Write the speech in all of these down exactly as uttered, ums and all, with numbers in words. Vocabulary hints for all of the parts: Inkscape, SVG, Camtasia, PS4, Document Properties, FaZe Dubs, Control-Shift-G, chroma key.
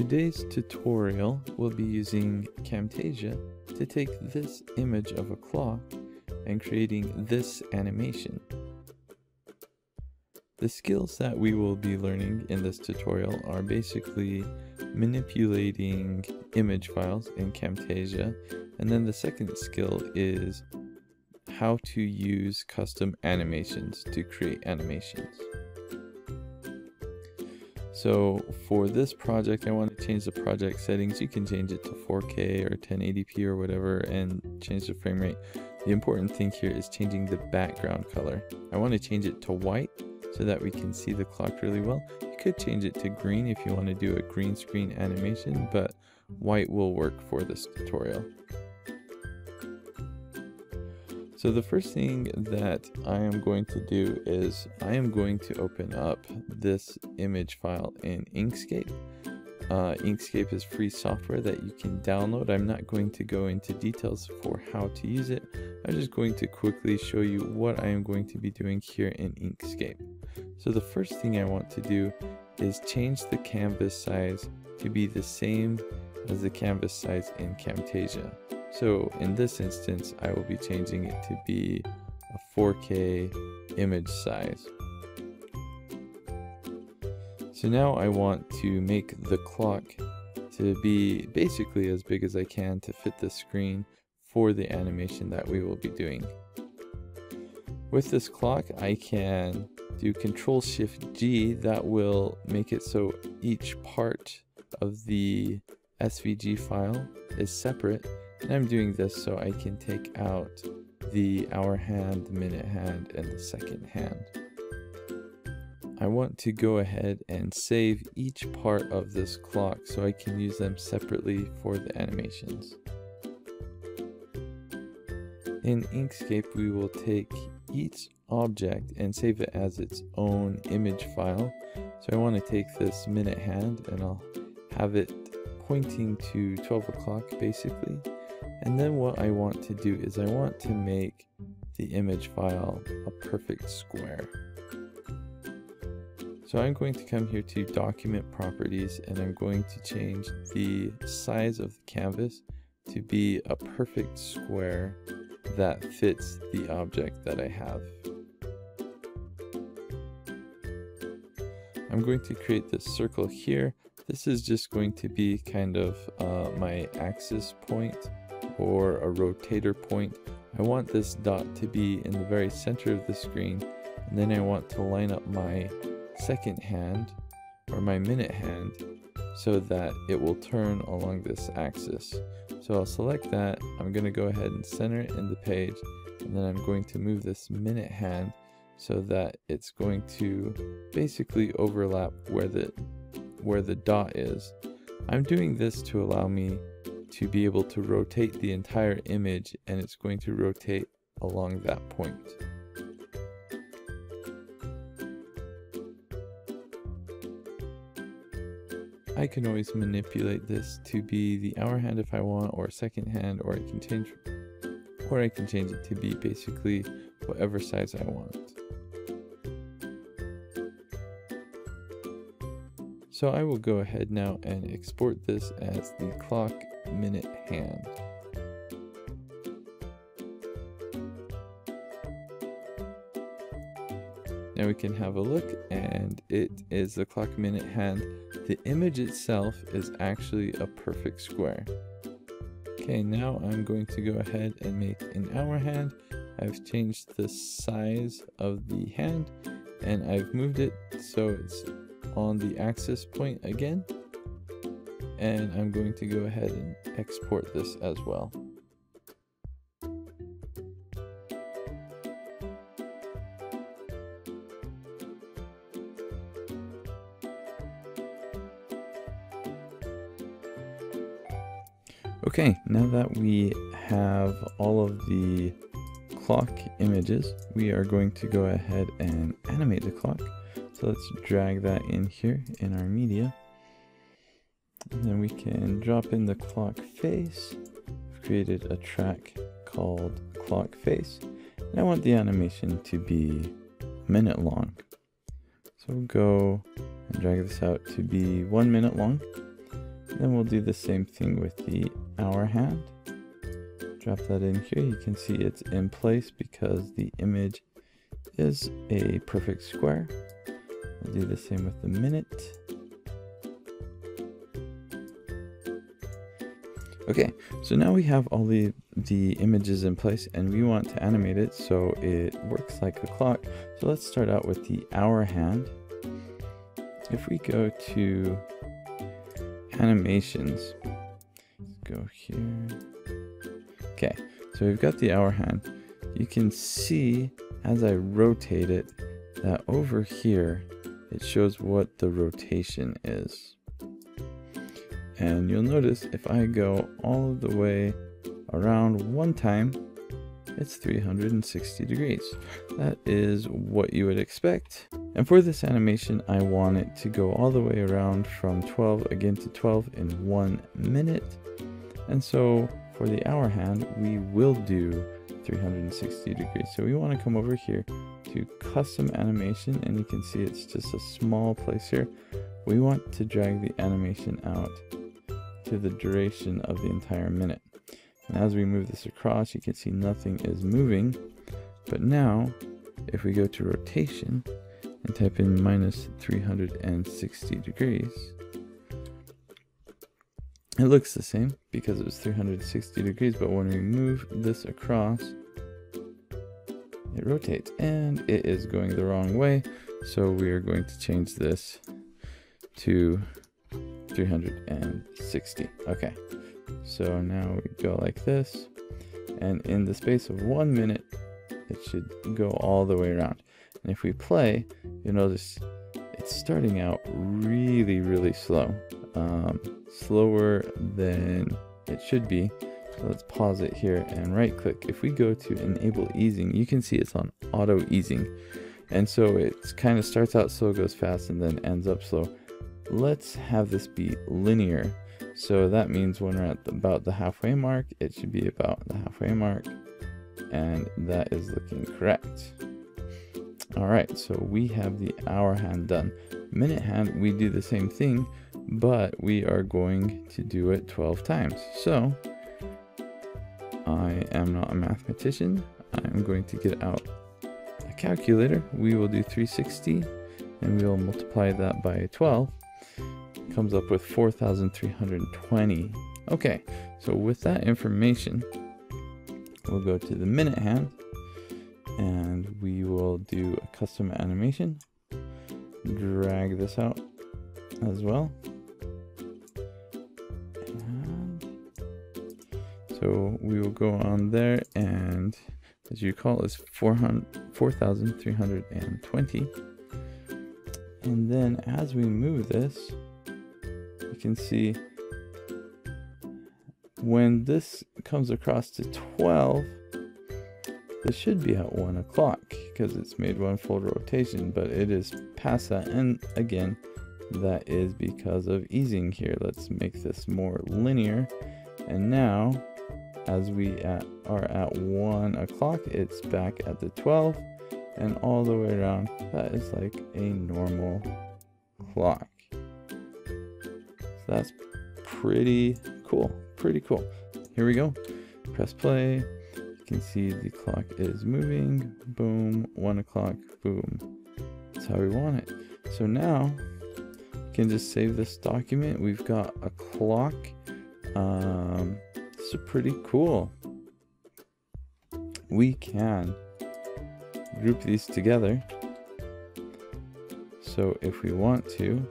Today's tutorial will be using Camtasia to take this image of a clock and creating this animation. The skills that we will be learning in this tutorial are basically manipulating image files in Camtasia, and then the second skill is how to use custom animations to create animations. So for this project, I want to change the project settings. You can change it to four K or ten eighty p or whatever and change the frame rate. The important thing here is changing the background color. I want to change it to white so that we can see the clock really well. You could change it to green if you want to do a green screen animation, but white will work for this tutorial. So the first thing that I am going to do is I am going to open up this image file in Inkscape. Uh, Inkscape is free software that you can download. I'm not going to go into details for how to use it. I'm just going to quickly show you what I am going to be doing here in Inkscape. So the first thing I want to do is change the canvas size to be the same as the canvas size in Camtasia. So in this instance, I will be changing it to be a four K image size. So now I want to make the clock to be basically as big as I can to fit the screen for the animation that we will be doing. With this clock, I can do Control Shift G. That will make it so each part of the S V G file is separate. And I'm doing this so I can take out the hour hand, the minute hand, and the second hand. I want to go ahead and save each part of this clock so I can use them separately for the animations. In Inkscape, we will take each object and save it as its own image file. So I want to take this minute hand and I'll have it pointing to twelve o'clock basically. And then what I want to do is I want to make the image file a perfect square. So I'm going to come here to Document Properties and I'm going to change the size of the canvas to be a perfect square that fits the object that I have. I'm going to create this circle here. This is just going to be kind of uh, my axis point or a rotator point. I want this dot to be in the very center of the screen, and then I want to line up my second hand or my minute hand so that it will turn along this axis. So I'll select that. I'm going to go ahead and center it in the page, and then I'm going to move this minute hand so that it's going to basically overlap where the where the dot is. I'm doing this to allow me to be able to rotate the entire image, and it's going to rotate along that point. I can always manipulate this to be the hour hand if I want, or second hand, or I can change or I can change it to be basically whatever size I want. So I will go ahead now and export this as the clock minute hand. Now we can have a look, and it is the clock minute hand. The image itself is actually a perfect square. Okay, now I'm going to go ahead and make an hour hand. I've changed the size of the hand and I've moved it so it's on the axis point again, and I'm going to go ahead and export this as well. Okay, now that we have all of the clock images, we are going to go ahead and animate the clock. So let's drag that in here in our media, and then we can drop in the clock face. I've created a track called clock face, and I want the animation to be a minute long. So we'll go and drag this out to be one minute long, Then we'll do the same thing with the hour hand. Drop that in here. You can see it's in place because the image is a perfect square. We'll do the same with the minute. Okay, so now we have all the, the images in place and we want to animate it so it works like a clock. So let's start out with the hour hand. If we go to animations, let's go here. Okay, so we've got the hour hand. You can see as I rotate it that over here, it shows what the rotation is. And you'll notice if I go all the way around one time, it's three hundred sixty degrees. That is what you would expect. And for this animation, I want it to go all the way around from twelve again to twelve in one minute. And so for the hour hand, we will do three hundred sixty degrees. So we want to come over here to custom animation, and you can see it's just a small place here. We want to drag the animation out to the duration of the entire minute. And as we move this across, you can see nothing is moving. But now, if we go to rotation and type in minus three hundred sixty degrees, it looks the same because it was three hundred sixty degrees, but when we move this across, it rotates and it is going the wrong way. So we are going to change this to three hundred sixty. Okay, so now we go like this, and in the space of one minute, it should go all the way around. And if we play, you'll notice it's starting out really, really slow, um, slower than it should be. So let's pause it here and right click. If we go to enable easing, you can see it's on auto easing. And so it kind of starts out slow, goes fast, and then ends up slow. Let's have this be linear. So that means when we're at the, about the halfway mark, it should be about the halfway mark. And that is looking correct. All right, so we have the hour hand done. Minute hand, we do the same thing, but we are going to do it twelve times. So I am not a mathematician. I'm going to get out a calculator. We will do three hundred sixty and we will multiply that by twelve. Comes up with four thousand three hundred twenty. Okay, so with that information, we'll go to the minute hand and we will do a custom animation. Drag this out as well. And so we will go on there, and as you call is four thousand three hundred twenty. And then as we move this, you can see when this comes across to twelve, this should be at one o'clock because it's made one full rotation, but it is past that. And again, that is because of easing here. Let's make this more linear. And now as we at, are at one o'clock, it's back at the twelve. And all the way around, that is like a normal clock. So that's pretty cool, pretty cool. Here we go, press play. You can see the clock is moving, boom, one o'clock, boom. That's how we want it. So now you can just save this document. We've got a clock. Um, it's pretty cool. We can group these together. So if we want to,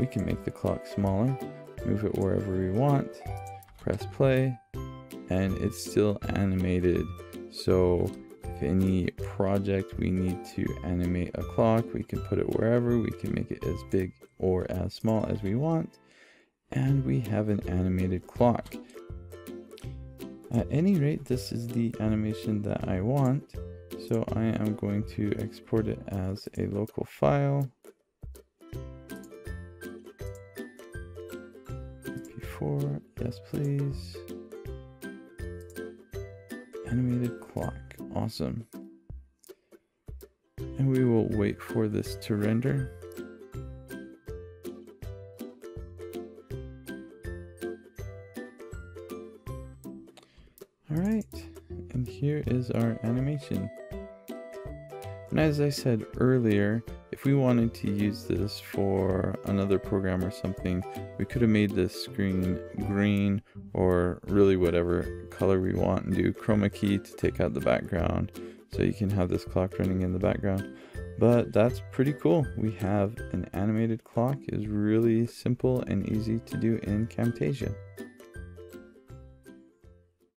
we can make the clock smaller, move it wherever we want, press play, and it's still animated. So if any project we need to animate a clock, we can put it wherever, we can make it as big or as small as we want, and we have an animated clock. At any rate, this is the animation that I want. So I am going to export it as a local file, M P four, yes please, animated clock, awesome. And we will wait for this to render. Alright, and here is our animation. And as I said earlier, if we wanted to use this for another program or something, we could have made this screen green or really whatever color we want and do chroma key to take out the background so you can have this clock running in the background. But that's pretty cool. We have an animated clock. It's really simple and easy to do in Camtasia.